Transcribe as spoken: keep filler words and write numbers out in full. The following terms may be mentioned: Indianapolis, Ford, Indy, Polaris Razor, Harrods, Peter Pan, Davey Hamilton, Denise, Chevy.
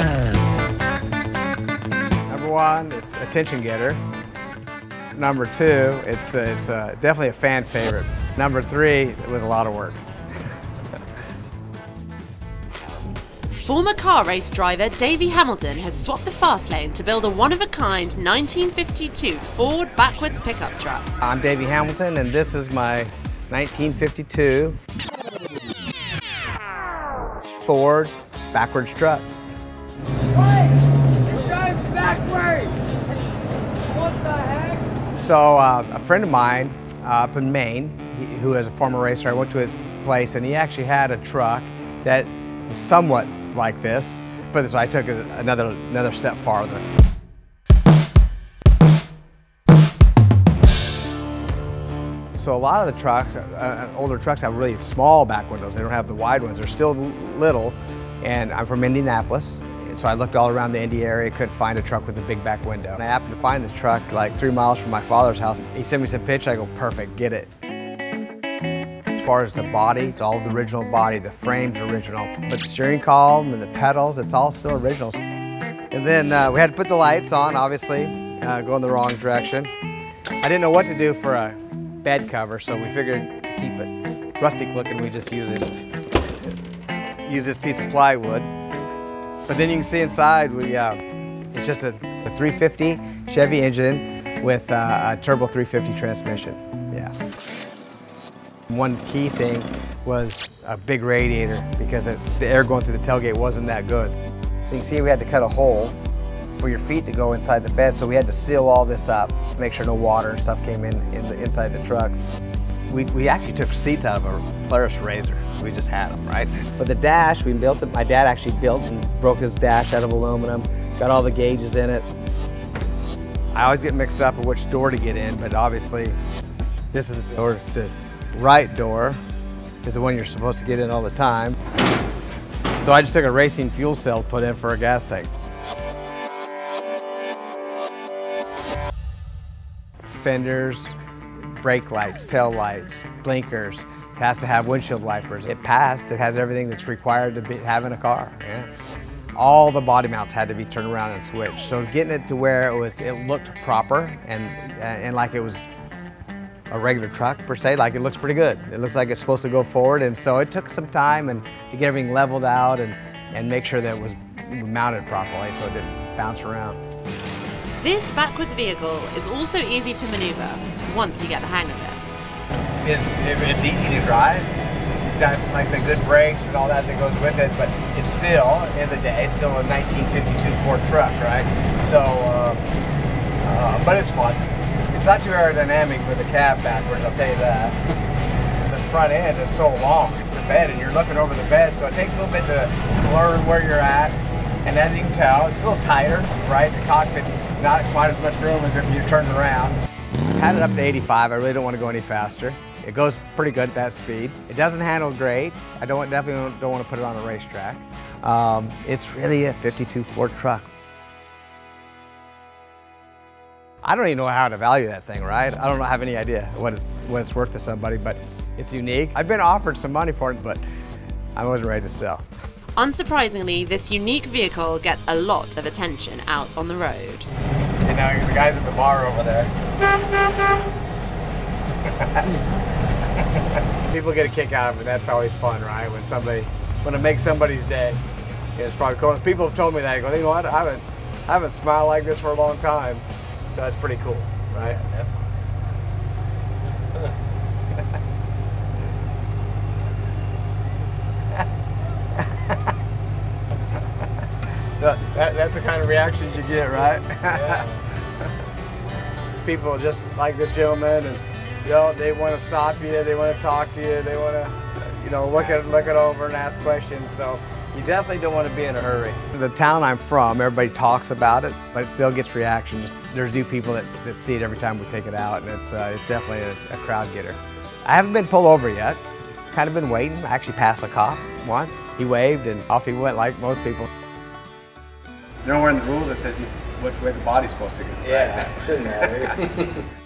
Number one, it's attention getter. Number two, it's uh, it's uh, definitely a fan favorite. Number three, it was a lot of work. Former car race driver Davey Hamilton has swapped the fast lane to build a one-of-a-kind nineteen fifty-two Ford backwards pickup truck. I'm Davey Hamilton, and this is my nineteen fifty-two Ford backwards truck. Wait! It drives backwards! What the heck? So uh, a friend of mine uh, up in Maine, he, who is a former racer, I went to his place, and he actually had a truck that was somewhat like this, but so I took it another another step farther. So a lot of the trucks, uh, older trucks, have really small back windows. They don't have the wide ones. They're still little, and I'm from Indianapolis, and so I looked all around the Indy area, couldn't find a truck with a big back window. And I happened to find this truck like three miles from my father's house. He sent me some pitch. I go, perfect, get it. As far as the body, it's all the original body. The frame's original, but the steering column and the pedals, it's all still original. And then uh, we had to put the lights on, obviously, uh, going the wrong direction. I didn't know what to do for a bed cover, so we figured to keep it rustic looking, we just use this use this piece of plywood. But then you can see inside, we uh, it's just a, a three fifty Chevy engine with uh, a turbo three fifty transmission. Yeah. One key thing was a big radiator, because it, the air going through the tailgate wasn't that good. So you can see we had to cut a hole for your feet to go inside the bed, so we had to seal all this up to make sure no water and stuff came in, in the, inside the truck. We, we actually took seats out of a Polaris Razor, so we just had them, right? But the dash, we built it. My dad actually built and broke this dash out of aluminum, got all the gauges in it. I always get mixed up on which door to get in, but obviously this is the door, the right door is the one you're supposed to get in all the time. So I just took a racing fuel cell, put in for a gas tank. Fenders, brake lights, tail lights, blinkers. It has to have windshield wipers. It passed. It has everything that's required to be having a car. Yeah. All the body mounts had to be turned around and switched. So getting it to where it was, it looked proper and and like it was a regular truck per se. Like it looks pretty good. It looks like it's supposed to go forward. And so it took some time and to get everything leveled out and and make sure that it was mounted properly so it didn't bounce around. This backwards vehicle is also easy to maneuver once you get the hang of it. It's, it, it's easy to drive. It's got, like I said, good brakes and all that that goes with it, but it's still, at the end of the day, it's still a nineteen fifty-two Ford truck, right? So, uh, uh, but it's fun. It's not too aerodynamic with the cab backwards, I'll tell you that. The front end is so long, it's the bed, and you're looking over the bed, so it takes a little bit to learn where you're at. And as you can tell, it's a little tighter, right? The cockpit's not quite as much room as if you turned around. I've had it up to eighty-five. I really don't want to go any faster. It goes pretty good at that speed. It doesn't handle great. I don't definitely don't want to put it on a racetrack. Um, it's really a fifty-two Ford truck. I don't even know how to value that thing, right? I don't have any idea what it's what it's worth to somebody, but it's unique. I've been offered some money for it, but I wasn't ready to sell. Unsurprisingly, this unique vehicle gets a lot of attention out on the road. You know, the guys at the bar over there. People get a kick out of it. That's always fun, right? When somebody, when it makes somebody's day, it's probably cool. People have told me that. I go, you know what? I haven't, I haven't smiled like this for a long time. So that's pretty cool, right? Yeah, definitely. That, that's the kind of reactions you get, right? Yeah. People just like this gentleman, and you know, they want to stop you, they want to talk to you, they want to, you know, look at look it over and ask questions. So you definitely don't want to be in a hurry. The town I'm from, everybody talks about it, but it still gets reactions. There's new people that, that see it every time we take it out, and it's uh, it's definitely a, a crowd getter. I haven't been pulled over yet. Kind of been waiting. I actually passed a cop once. He waved, and off he went, like most people. Nowhere in the rules that says you, what, where the body's supposed to go. Yeah, right? Shouldn't matter.